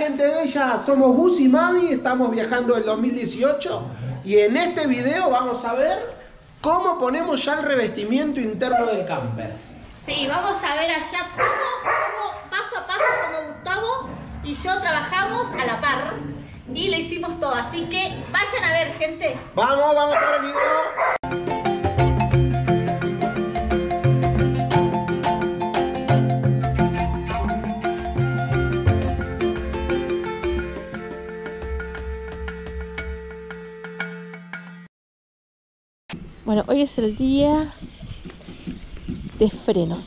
gente bella, somos Gus y Maby, estamos viajando el 2018 y en este video vamos a ver cómo ponemos ya el revestimiento interno del camper. Sí, vamos a ver allá cómo paso a paso, como Gustavo y yo trabajamos a la par y le hicimos todo, así que vayan a ver, gente. Vamos a ver el video. Bueno, hoy es el día de frenos.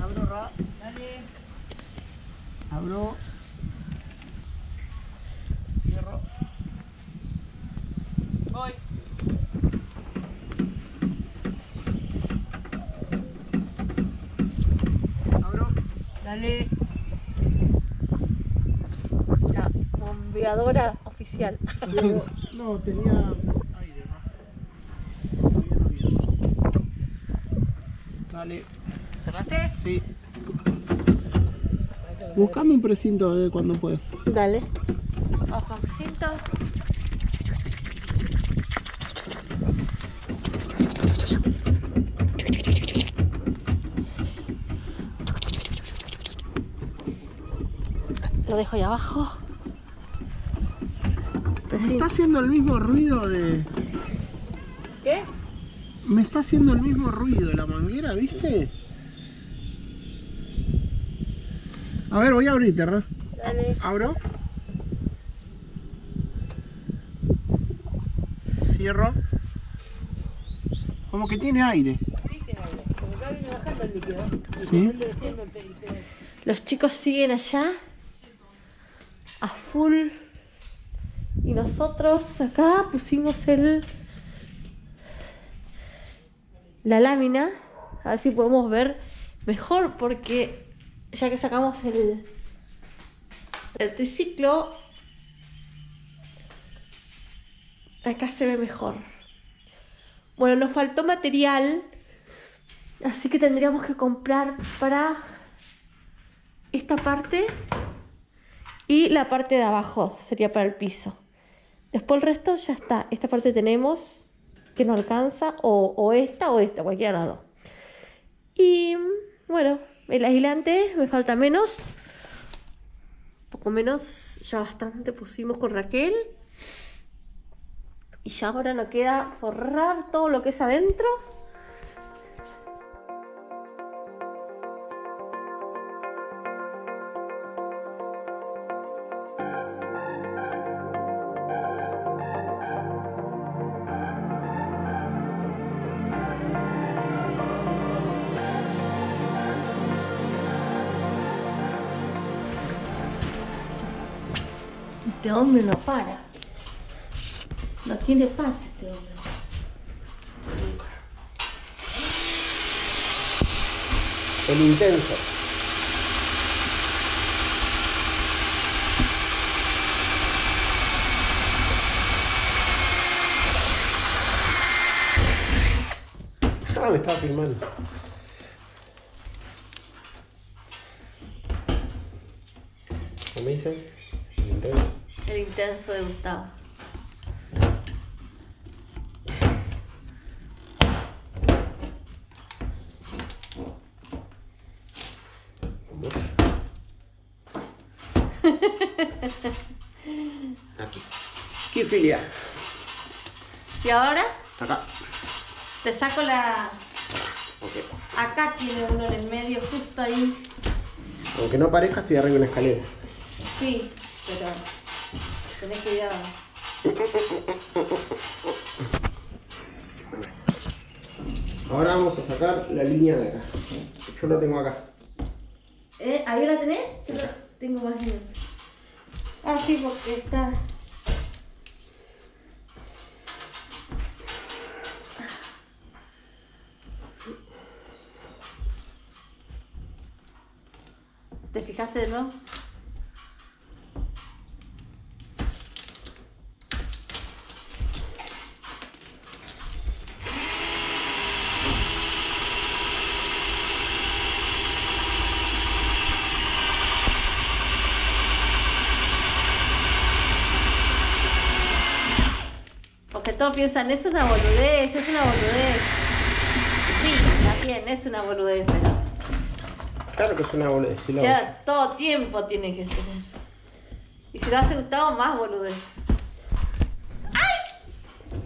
Abro, Ra, dale. Abro. Cierro. Voy. Abro. Dale. La bombeadora oficial. No, tenía... Dale. ¿Cerraste? Sí. Buscame un precinto a ver cuando puedas. Dale. Ojo, precinto. Lo dejo ahí abajo. Precinto. Me está haciendo el mismo ruido de... ¿Qué? Me está haciendo el mismo ruido la manguera, ¿viste? A ver, voy a abrir, Terra. Dale. Abro. Cierro. Como que tiene aire. Sí, tiene aire. Porque acá viene bajando el líquido. ¿Sí? Los chicos siguen allá. A full. Y nosotros acá pusimos el... la lámina, a ver si podemos ver mejor, porque ya que sacamos el triciclo, acá se ve mejor. Bueno, nos faltó material, así que tendríamos que comprar para esta parte y la parte de abajo, sería para el piso. Después el resto ya está, esta parte tenemos... que no alcanza, o esta, cualquiera de las dos. Y bueno, el aislante me falta menos, poco menos, ya bastante pusimos con Raquel. Y ya ahora nos queda forrar todo lo que es adentro. Este hombre no para. No tiene paz este hombre. El intenso. Ah, me estaba filmando. ¿Cómo me dicen? El intenso. El intenso de Gustavo. Aquí. ¡Qué filia! ¿Y ahora? Acá. Te saco la... Okay. Acá tiene uno en el medio, justo ahí. Aunque no parezca, estoy arriba de una escalera. Sí, pero... tenés cuidado. Ahora vamos a sacar la línea de acá. Yo la tengo acá. ¿Ahí la tenés? Yo la tengo más bien. Ah, sí, porque está... ¿Te fijaste de nuevo? que todos piensan, es una boludez, es una boludez. Sí, también es una boludez, pero... Claro que es una boludez. Si ya todo tiempo tiene que ser. Y si lo hace Gustavo, más boludez. ¡Ay!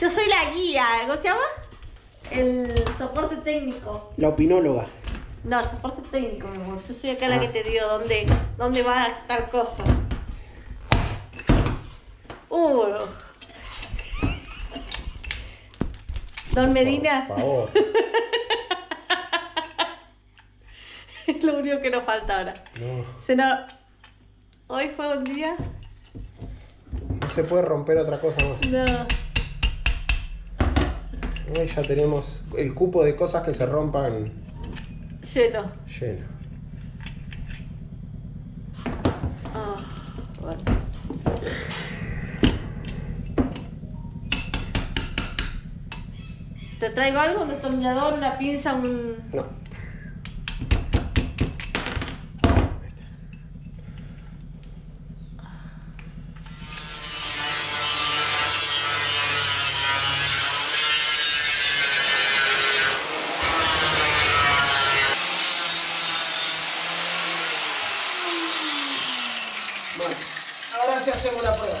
Yo soy la guía, ¿cómo se llama? El soporte técnico. La opinóloga. No, el soporte técnico, mi amor. Yo soy acá la que te digo dónde va a estar cosa. Don Medina. Por favor. Es lo único que nos falta ahora. No. Hoy fue un día. No se puede romper otra cosa más. No. Ya tenemos el cupo de cosas que se rompan. Lleno. Lleno. Oh, bueno. ¿Te traigo algo? ¿Un destornillador? ¿Una pinza? No. Bueno, ahora sí hacemos la prueba.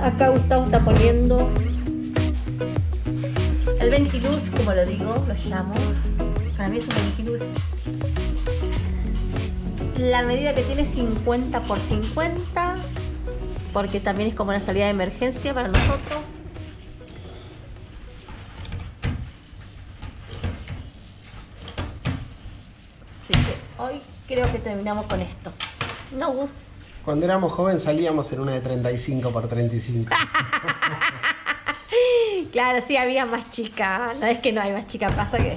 Acá Gustavo está poniendo el ventiluz, como lo digo, lo llamo. Para mí es un ventiluz. La medida que tiene es 50 por 50, porque también es como una salida de emergencia para nosotros. Así que hoy creo que terminamos con esto. No, Gus. Cuando éramos jóvenes salíamos en una de 35 por 35. Claro, sí, había más chicas. No es que no hay más chicas, pasa que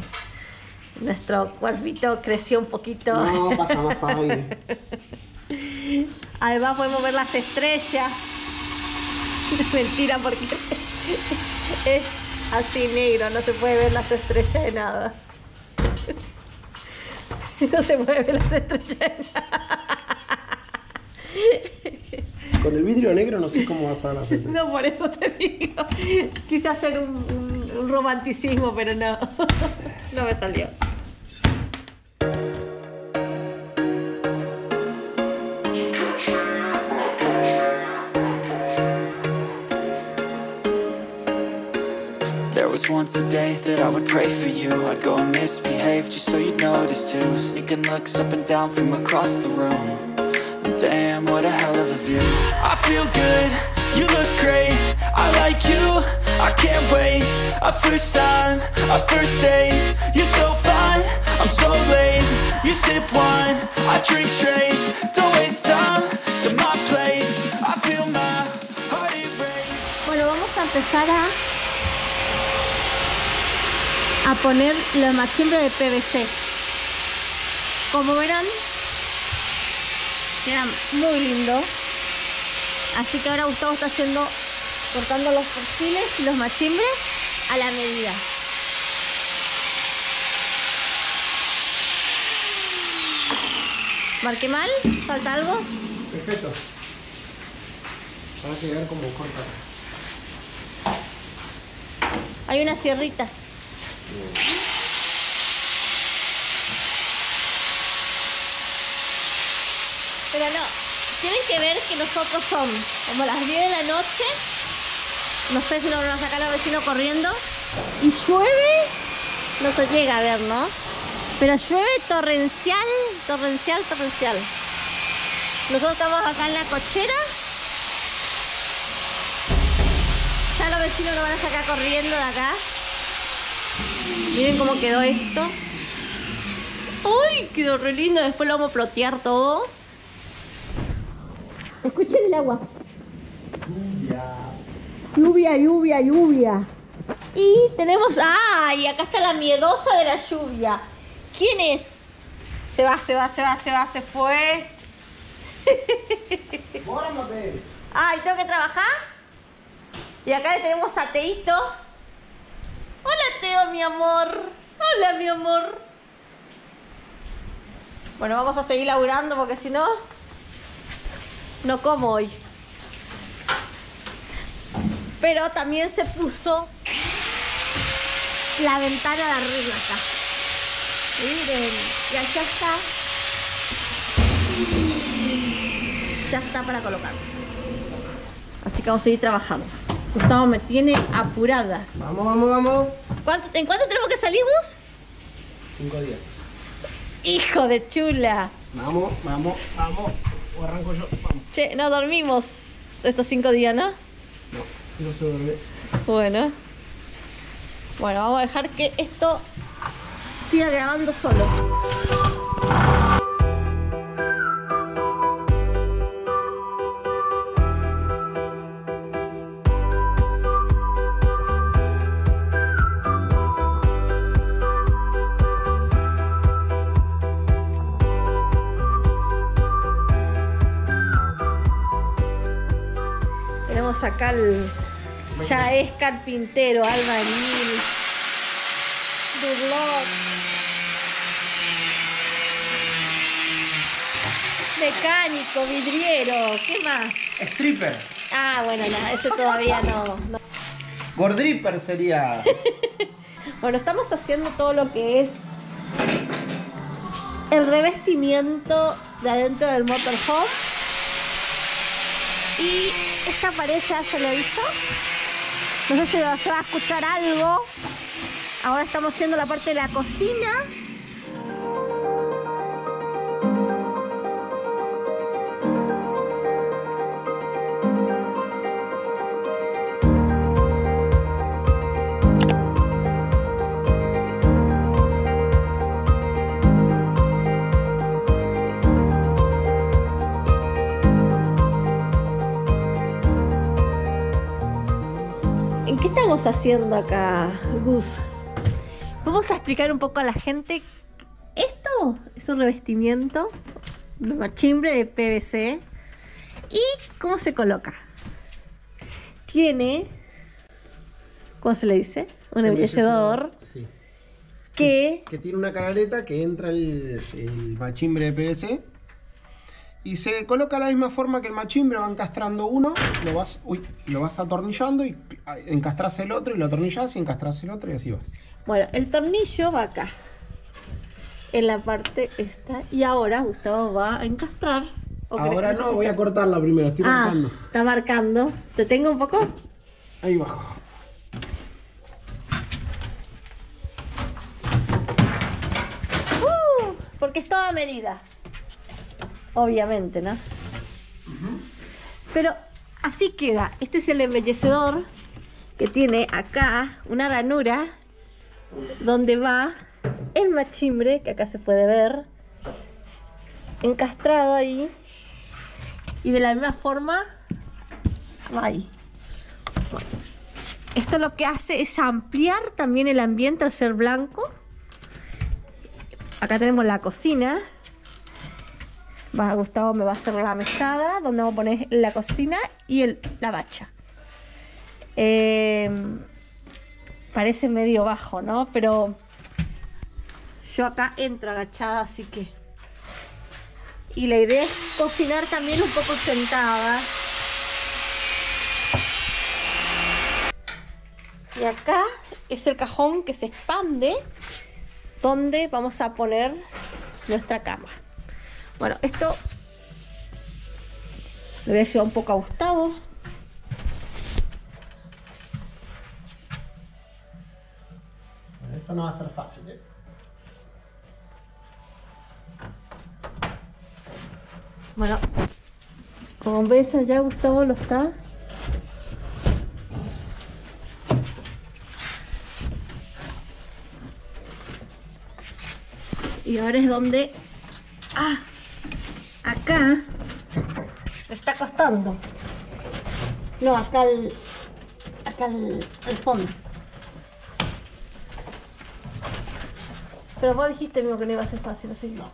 nuestro cuerpito creció un poquito. No, pasa más ahí. Además podemos ver las estrellas. Mentira, porque es así negro, no se puede ver las estrellas de nada. No se puede ver las estrellas de nada. Con el vidrio negro no sé cómo vas a hacer. No, por eso te digo. Quise hacer un romanticismo, pero no. No me salió. There was once a day that I would pray for you. I'd go and misbehave just so you'd notice too. Sneaking looks up and down from across the room. Damn, what a hell of a view. I feel good, you look great. I like you, I can't wait. A first time, a first date. You're so fine, I'm so late. You sip wine, I drink straight. Don't waste time to my place. I feel my heart erase. Bueno, vamos a empezar a poner la machimbre de PVC. Como verán, queda muy lindo. Así que ahora Gustavo está haciendo, cortando los perfiles y los machimbres a la medida. ¿Marqué mal? ¿Falta algo? Perfecto. Ahora hay que ver cómo corta. Hay una sierrita. Pero no, tienen que ver que nosotros son como las 10 de la noche No sé si nos van a sacar al vecino corriendo. ¿Y llueve? No se llega a ver, ¿no? Pero llueve torrencial, torrencial, torrencial. Nosotros estamos acá en la cochera. Ya los vecinos nos van a sacar corriendo de acá. Miren cómo quedó esto. ¡Ay! Quedó re lindo. Después lo vamos a plotear todo. Escuchen el agua. Lluvia. Lluvia, lluvia, lluvia. Y tenemos... ¡Ay! Acá está la miedosa de la lluvia. ¿Quién es? Se va, se va, se va, se va, se fue. ¡Ay! ¿Tengo que trabajar? Y acá le tenemos a Teito. Hola, Teo, mi amor. Hola, mi amor. Bueno, vamos a seguir laburando porque si no, no como hoy. Pero también se puso la ventana de arriba acá. Miren, y allá está. Ya está para colocar. Así que vamos a seguir trabajando. Gustavo me tiene apurada. Vamos, vamos, vamos. ¿En cuánto tenemos que salir vos? 5 días. ¡Hijo de chula! Vamos, vamos, vamos. O arranco yo, vamos. Che, no dormimos estos 5 días, ¿no? No, no se duerme. Bueno. Bueno, vamos a dejar que esto siga grabando solo. Acá ya es carpintero, albañil, burlón, mecánico, vidriero, ¿qué más? Stripper. Ah, bueno, no, eso todavía no. Gordripper sería. Bueno, estamos haciendo todo lo que es el revestimiento de adentro del motorhome. Y esta pared ya se lo hizo. No sé si se va a escuchar algo. Ahora estamos haciendo la parte de la cocina. ¿Qué estamos haciendo acá, Gus? Vamos a explicar un poco a la gente. Esto es un revestimiento de machimbre de PVC. ¿Y cómo se coloca? Tiene, ¿cómo se le dice? Un embellecedor. Sí. Que tiene una canaleta que entra el machimbre de PVC. Y se coloca de la misma forma que el machimbre, va encastrando uno, lo vas atornillando y encastras el otro y lo atornillas y encastras el otro y así vas. Bueno, el tornillo va acá, en la parte esta, y ahora Gustavo va a encastrar. Ahora no, voy a cortarla primero, estoy marcando. Está marcando. ¿Te tengo un poco? Ahí bajo. Porque es toda medida. Obviamente, ¿no? Pero así queda. Este es el embellecedor que tiene acá una ranura donde va el machimbre, que acá se puede ver, encastrado ahí. Y de la misma forma va ahí. Esto lo que hace es ampliar también el ambiente al ser blanco. Acá tenemos la cocina. Gustavo me va a hacer la mesada donde vamos a poner la cocina y la bacha. Parece medio bajo, ¿no? Pero yo acá entro agachada, así que... Y la idea es cocinar también un poco sentada. Y acá es el cajón que se expande donde vamos a poner nuestra cama. Bueno, esto le voy a llevar un poco a Gustavo. a ser fácil, ¿eh? Bueno, como ves allá Gustavo lo está y ahora es donde acá se está costando, no, acá al fondo. Pero vos dijiste mismo que no iba a ser fácil, así que no.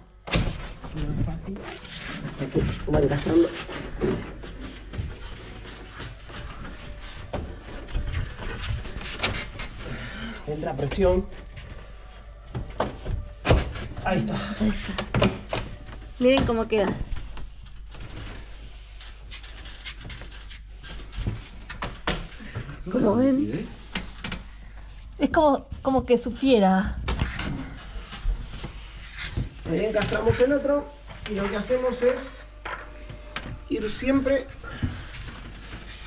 No es fácil. Aquí van gastando. Entra presión. Ahí está. Ahí está. Miren cómo queda. Como ven. Es como que supiera. Ahí encastramos el otro y lo que hacemos es ir siempre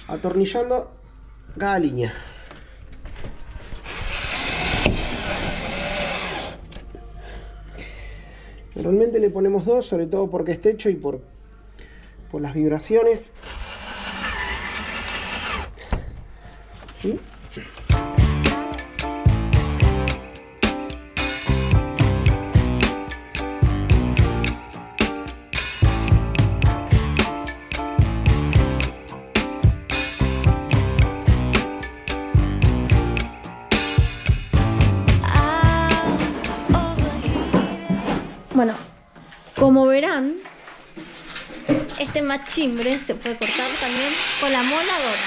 atornillando cada línea. Normalmente le ponemos dos, sobre todo porque es techo y por las vibraciones. ¿Sí? Bueno, como verán, este machimbre se puede cortar también con la moladora.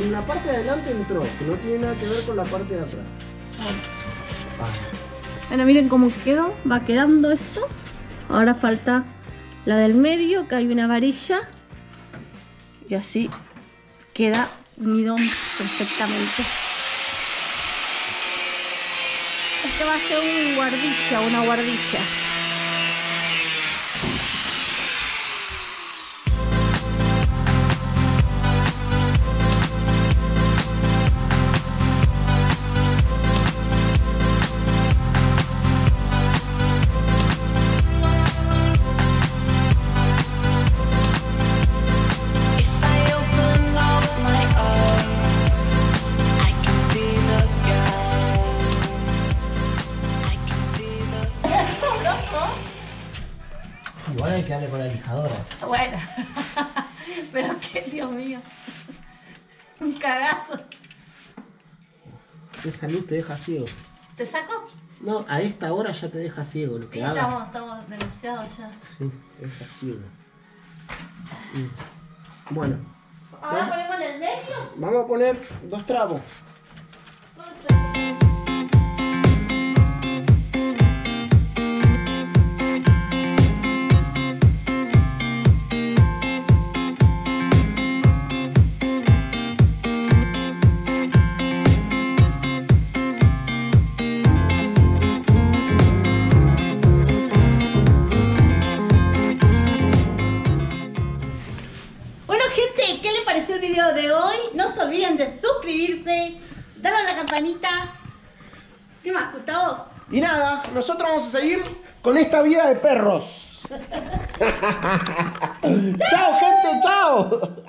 En la parte de adelante entró, que no tiene nada que ver con la parte de atrás. Bueno, miren cómo quedó, va quedando esto. Ahora falta la del medio, que hay una varilla. Y así queda unido perfectamente. Este va a ser un guardilla, una guardilla. Igual hay que darle con la lijadora. Bueno, pero qué, Dios mío. Un cagazo. Esa luz te deja ciego. ¿Te saco? No, a esta hora ya te deja ciego. Lo que haga. Estamos demasiado ya. Sí, te deja ciego. Bueno. ¿Ahora ponemos en el medio? Vamos a poner dos tramos. De hoy, no se olviden de suscribirse, darle a la campanita. ¿Qué más, Gustavo? Y nada, nosotros vamos a seguir con esta vida de perros. ¡Chao, gente! ¡Chao!